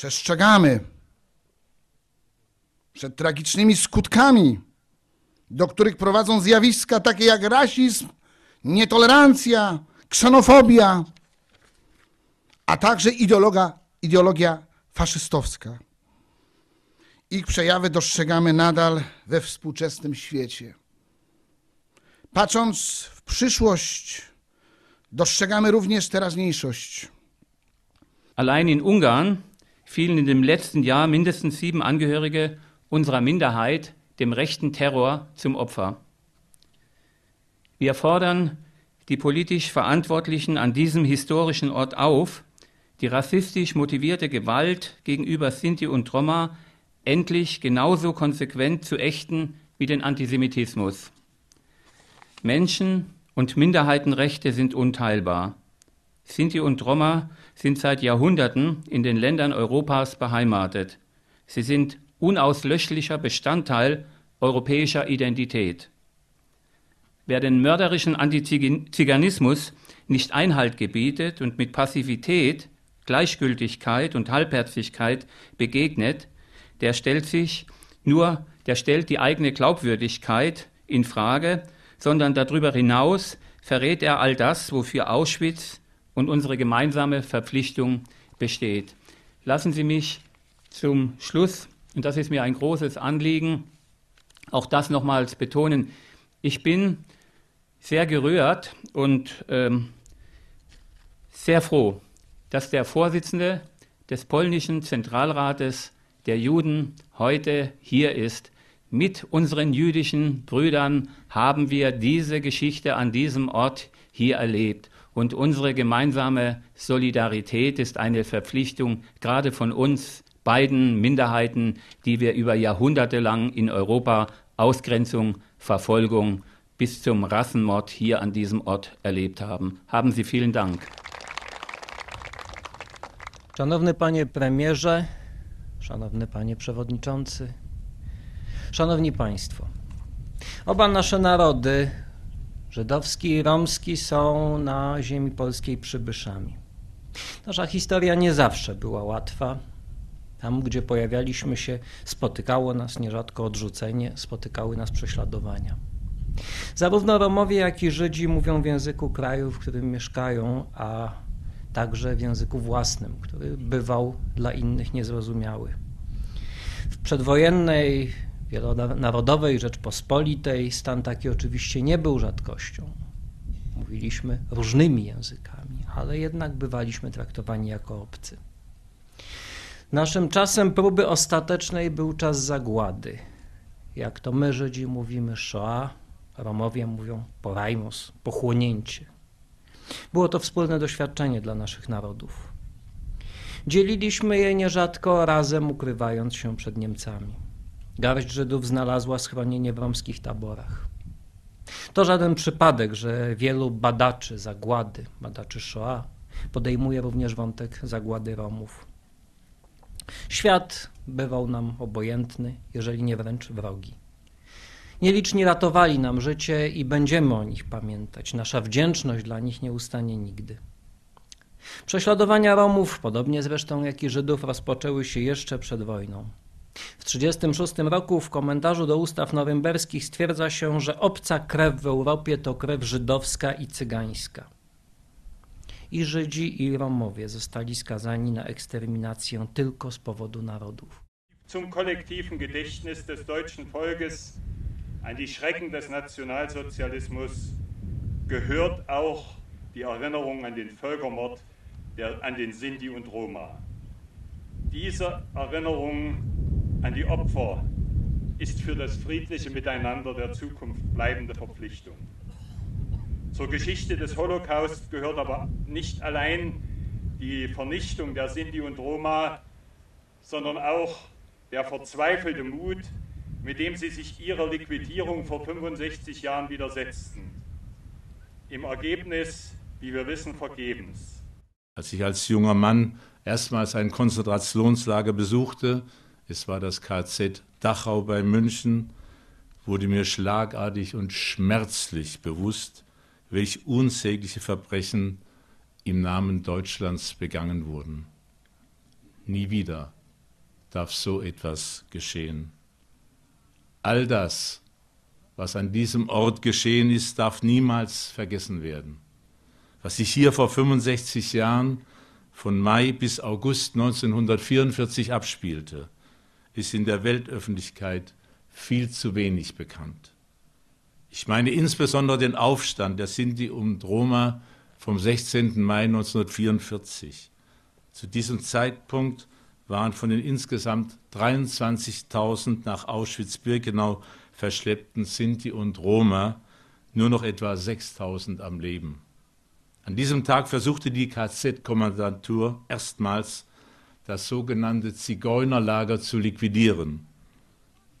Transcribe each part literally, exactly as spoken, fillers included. Przestrzegamy przed tragicznymi skutkami, do których prowadzą zjawiska takie jak rasizm, nietolerancja, ksenofobia, a także ideologia, ideologia faszystowska. Ich przejawy dostrzegamy nadal we współczesnym świecie. Patrząc w przyszłość, dostrzegamy również teraźniejszość. Allein in Ungarn fielen in dem letzten Jahr mindestens sieben Angehörige unserer Minderheit dem rechten Terror zum Opfer. Wir fordern die politisch Verantwortlichen an diesem historischen Ort auf, die rassistisch motivierte Gewalt gegenüber Sinti und Roma endlich genauso konsequent zu ächten wie den Antisemitismus. Menschen- und Minderheitenrechte sind unteilbar. Sinti und Roma sind seit Jahrhunderten in den Ländern Europas beheimatet. Sie sind unauslöschlicher Bestandteil europäischer Identität. Wer den mörderischen Antiziganismus nicht Einhalt gebietet und mit Passivität, Gleichgültigkeit und Halbherzigkeit begegnet, der stellt sich nur, der stellt die eigene Glaubwürdigkeit in Frage, sondern darüber hinaus verrät er all das, wofür Auschwitz und unsere gemeinsame Verpflichtung besteht. Lassen Sie mich zum Schluss, und das ist mir ein großes Anliegen, auch das nochmals betonen. Ich bin sehr gerührt und ähm, sehr froh, dass der Vorsitzende des polnischen Zentralrates der Juden heute hier ist. Mit unseren jüdischen Brüdern haben wir diese Geschichte an diesem Ort hier erlebt. Und unsere gemeinsame Solidarität ist eine Verpflichtung, gerade von uns beiden Minderheiten, die wir über Jahrhunderte lang in Europa Ausgrenzung, Verfolgung bis zum Rassenmord hier an diesem Ort erlebt haben. Haben Sie vielen Dank. Szanowny Panie Premierze, Szanowny Panie Przewodniczący, Szanowni Państwo, oba nasze narody, żydowski i romski, są na ziemi polskiej przybyszami. Nasza historia nie zawsze była łatwa. Tam, gdzie pojawialiśmy się, spotykało nas nierzadko odrzucenie, spotykały nas prześladowania. Zarówno Romowie, jak i Żydzi mówią w języku kraju, w którym mieszkają, a także w języku własnym, który bywał dla innych niezrozumiały. W przedwojennej, wielonarodowej Rzeczpospolitej stan taki oczywiście nie był rzadkością. Mówiliśmy różnymi językami, ale jednak bywaliśmy traktowani jako obcy. Naszym czasem próby ostatecznej był czas zagłady. Jak to my Żydzi mówimy Shoah, Romowie mówią porajmus, pochłonięcie. Było to wspólne doświadczenie dla naszych narodów. Dzieliliśmy je nierzadko, razem ukrywając się przed Niemcami. Garść Żydów znalazła schronienie w romskich taborach. To żaden przypadek, że wielu badaczy zagłady, badaczy Shoah, podejmuje również wątek zagłady Romów. Świat bywał nam obojętny, jeżeli nie wręcz wrogi. Nieliczni ratowali nam życie i będziemy o nich pamiętać. Nasza wdzięczność dla nich nie ustanie nigdy. Prześladowania Romów, podobnie zresztą jak i Żydów, rozpoczęły się jeszcze przed wojną. W tysiąc dziewięćset trzydziestym szóstym roku w komentarzu do ustaw norymberskich stwierdza się, że obca krew w Europie to krew żydowska i cygańska. I Żydzi, i Romowie zostali skazani na eksterminację tylko z powodu narodów. Zum kollektiven Gedächtnis des deutschen Volkes an die Schrecken des Nationalsozialismus gehört auch die Erinnerung an den Völkermord der, an den Sinti und Roma. Diese Erinnerung an die Opfer ist für das friedliche Miteinander der Zukunft bleibende Verpflichtung. Zur Geschichte des Holocaust gehört aber nicht allein die Vernichtung der Sinti und Roma, sondern auch der verzweifelte Mut, mit dem sie sich ihrer Liquidierung vor fünfundsechzig Jahren widersetzten. Im Ergebnis, wie wir wissen, vergebens. Als ich als junger Mann erstmals ein Konzentrationslager besuchte, es war das K Z Dachau bei München, wurde mir schlagartig und schmerzlich bewusst, welch unsägliche Verbrechen im Namen Deutschlands begangen wurden. Nie wieder darf so etwas geschehen. All das, was an diesem Ort geschehen ist, darf niemals vergessen werden. Was sich hier vor fünfundsechzig Jahren von Mai bis August neunzehnhundertvierundvierzig abspielte, ist in der Weltöffentlichkeit viel zu wenig bekannt. Ich meine insbesondere den Aufstand der Sinti und Roma vom sechzehnten Mai neunzehnhundertvierundvierzig. Zu diesem Zeitpunkt waren von den insgesamt dreiundzwanzigtausend nach Auschwitz-Birkenau verschleppten Sinti und Roma nur noch etwa sechstausend am Leben. An diesem Tag versuchte die K Z-Kommandantur erstmals, das sogenannte Zigeunerlager zu liquidieren.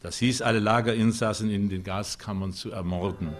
Das hieß, alle Lagerinsassen in den Gaskammern zu ermorden.